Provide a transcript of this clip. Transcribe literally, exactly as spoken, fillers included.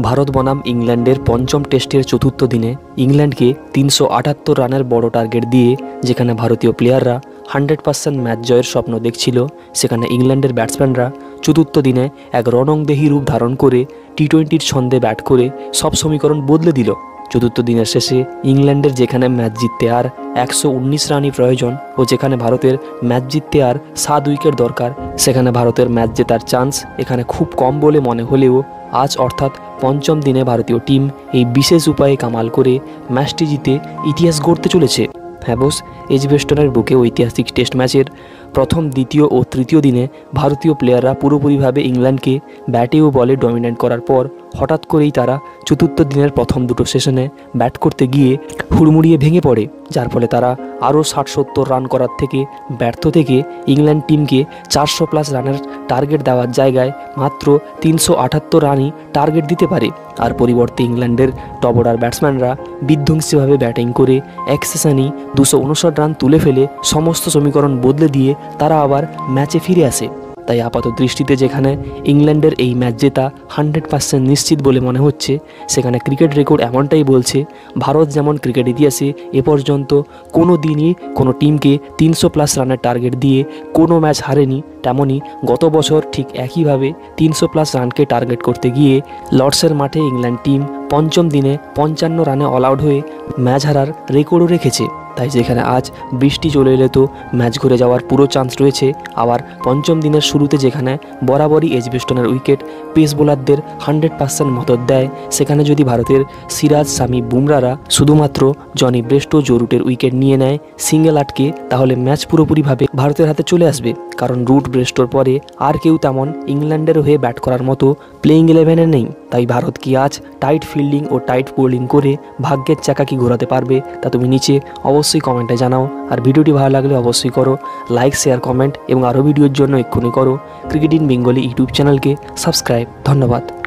भारत बनाम इंग्लैंडेर पंचम टेस्टेर चतुर्थ दिने इंग्लैंड के तीन सौ अठात्तर रानेर बड़ टार्गेट दिए जेखाने भारतीय प्लेयाररा हंड्रेड पार्सेंट मैच जयर स्वप्न देखछिलो सेखाने इंग्लैंडेर बैट्समैनरा चतुर्थ दिने एक रणंगदेही रूप धारण करे टी ट्वेंटी छंदे बैट करे सब समीकरण बदले दिल। चतुर्थ दिन शेषे इंग्लैंडेर जेखाने मैच जितते आर एक सौ उन्नीस रान प्रयोजन और जेखाने भारतेर मैच जितते आर सात उइकेट दरकार सेखाने भारतेर मैच जेतार चान्स एखाने खूब कम बोले मने हलेओ आज अर्थात पंचम दिने भारतीय टीम ये विशेष उपाय कमाल करे मैचटी जीते इतिहास गढ़ते चलेछे। हाँ बोस, एजबेस्टनेर बुके ऐतिहासिक टेस्ट मैचेर प्रथम द्वितीय और तृतीय दिने भारतीय प्लेयाररा पुरोपुरिभावे इंग्लैंड के बैटे और बले डमिनेट करार पर हठात् करेई तारा चतुर्थ दिनेर प्रथम दुटो सेशने बैट करते गिये हुड़मुड़िये भेंगे पड़े जार फले तारा आरो षाट सत्तर रान करार थेके व्यर्थ थेके इंग्लैंड टीम के चारशो प्लस रानेर टार्गेट देवार जायगाय मात्र तीन सौ अठात्तर रान ही टार्गेट दिते पारे और परिवर्ते इंग्लैंडेर टप ऑर्डार बैट्समैनरा विध्वंसीभावे बैटिंग करे एक सेशनेई दुशो उनषाट रान तुले फेले समस्त समीकरण बदले दिए तारा आबार मैचे फिरे आसे। ताई आपात दृष्टिते जेखाने इंग्लैंडेर एई मैच जेता हंड्रेड पार्सेंट निश्चित बोले मने होच्छे सेखाने क्रिकेट रेकर्ड एमनटाई बोलछे भारत जेमन क्रिकेट इतिहासे ए पर्यन्त कोनो दिनई कोनो टीमके तीन सौ प्लस रानेर टार्गेट दिए कोनो मैच हारेनी तेमनी गत बछर ठीक एकई भावे तीन सौ प्लस रानके टार्गेट करते गिये लर्ड्सेर माठे इंग्लैंड टीम पंचम दिने पंचान्न राने अलआउट हये मैच हारार रेकर्डो रेखेछे। ताई जेखाने आज बिस्टी चले एले तो मैच घुरे जावार पुरो चान्स रयेछे। आबार पंचम दिनेर शुरूते जेखाने बराबरई एजबेस्टनेर उइकेट पेस बोलारदेर हंड्रेड पार्सेंट मदद देय सेखाने जोदि भारतेर सिराज शामी बुमराहरा शुधुमात्र जनि ब्रेस्टो जरुटेर उइकेट निये नेय सिंगल आटके ताहले मैच पुरोपुरिभावे भारतेर हाते चले आसबे कारण रूट ब्रेस्टोर परे आर केउ तेमन इंग्लैंडेर हये बैट करार मतो प्लेइंग इलेवेने नेই। ताई भारत की आज टाइट फिल्डिंग और टाइट बोलिंग करे भाग्येर चाका कि घोराते पारबे ता तुमि नीचे अवश्य कमेंटे जानाओ और भिडियोटी भालो लागले अवश्य करो लाइक शेयर कमेंट और आरो भिडियोर जोन्नो एक्षुणि करो cricket in Bengali YouTube channel के सबस्क्राइब। धन्यवाद।